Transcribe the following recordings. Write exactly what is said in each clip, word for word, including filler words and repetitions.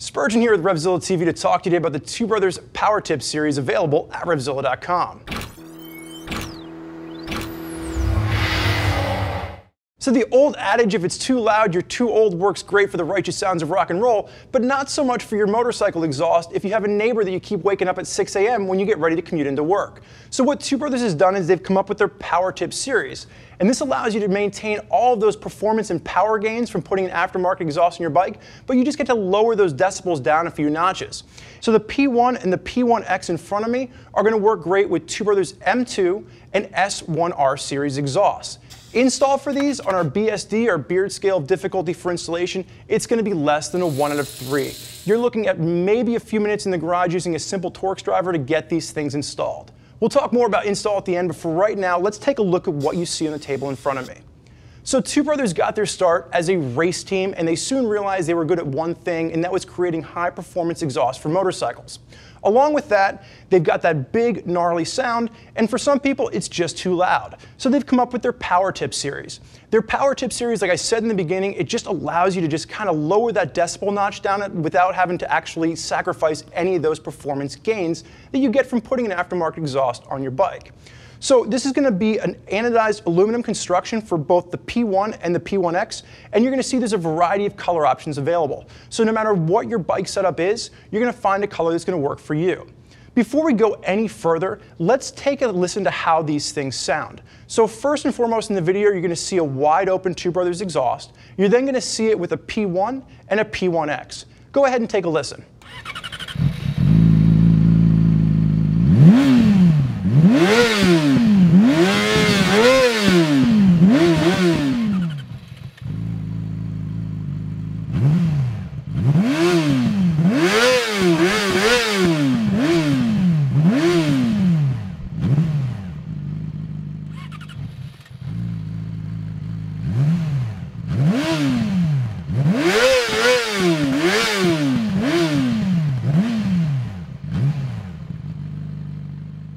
Spurgeon here with RevZilla T V to talk to you today about the Two Brothers Power Tips series available at RevZilla dot com. So the old adage, if it's too loud, you're too old, works great for the righteous sounds of rock and roll, but not so much for your motorcycle exhaust if you have a neighbor that you keep waking up at six A M when you get ready to commute into work. So what Two Brothers has done is they've come up with their Power Tips series. And this allows you to maintain all of those performance and power gains from putting an aftermarket exhaust on your bike, but you just get to lower those decibels down a few notches. So the P one and the P one X in front of me are going to work great with Two Brothers M two and S one R series exhausts. Install for these on our B S D or Beard Scale of difficulty for installation, it's going to be less than a one out of three. You're looking at maybe a few minutes in the garage using a simple Torx driver to get these things installed. We'll talk more about install at the end, but for right now, let's take a look at what you see on the table in front of me. So Two Brothers got their start as a race team, and they soon realized they were good at one thing, and that was creating high-performance exhaust for motorcycles. Along with that, they've got that big, gnarly sound, and for some people, it's just too loud. So they've come up with their Power Tip series. Their Power Tip series, like I said in the beginning, it just allows you to just kind of lower that decibel notch down without having to actually sacrifice any of those performance gains that you get from putting an aftermarket exhaust on your bike. So this is going to be an anodized aluminum construction for both the P one and the P one X, and you're going to see there's a variety of color options available. So no matter what your bike setup is, you're going to find a color that's going to work for you. Before we go any further, let's take a listen to how these things sound. So first and foremost in the video, you're going to see a wide open Two Brothers exhaust. You're then going to see it with a P one and a P one X. Go ahead and take a listen.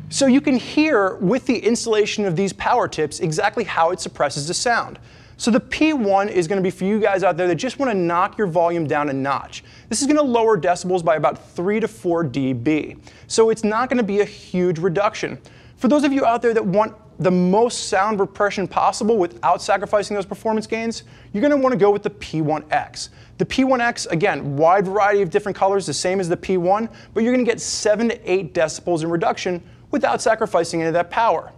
So you can hear with the installation of these Power Tips exactly how it suppresses the sound. So the P one is going to be for you guys out there that just want to knock your volume down a notch. This is going to lower decibels by about three to four D B. So it's not going to be a huge reduction. For those of you out there that want the most sound repression possible without sacrificing those performance gains, you're going to want to go with the P one X. The P one X, again, wide variety of different colors, the same as the P one, but you're going to get seven to eight decibels in reduction without sacrificing any of that power.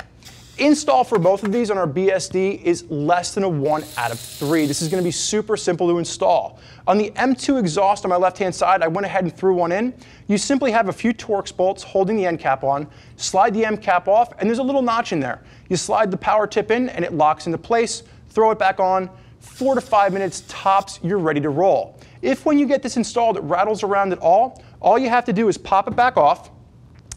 Install for both of these on our B S D is less than a one out of three. This is going to be super simple to install. On the M two exhaust on my left-hand side, I went ahead and threw one in. You simply have a few Torx bolts holding the end cap on, slide the end cap off, and there's a little notch in there. You slide the Power Tip in and it locks into place, throw it back on, four to five minutes tops, you're ready to roll. If when you get this installed it rattles around at all, all you have to do is pop it back off,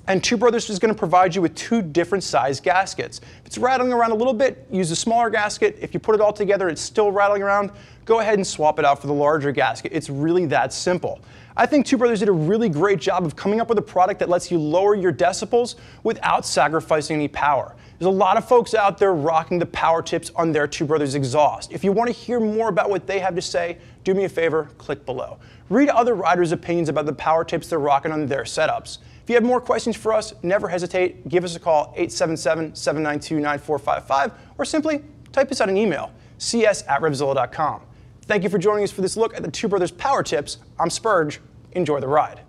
and Two Brothers is going to provide you with two different size gaskets. If it's rattling around a little bit, use a smaller gasket. If you put it all together, it's still rattling around, go ahead and swap it out for the larger gasket. It's really that simple. I think Two Brothers did a really great job of coming up with a product that lets you lower your decibels without sacrificing any power. There's a lot of folks out there rocking the Power Tips on their Two Brothers exhaust. If you want to hear more about what they have to say, do me a favor, click below. Read other riders' opinions about the Power Tips they're rocking on their setups. If you have more questions for us, never hesitate. Give us a call, eight seven seven, seven nine two, nine four five five, or simply type us out an email, C S at RevZilla dot com. Thank you for joining us for this look at the Two Brothers Power Tips. I'm Spurge. Enjoy the ride.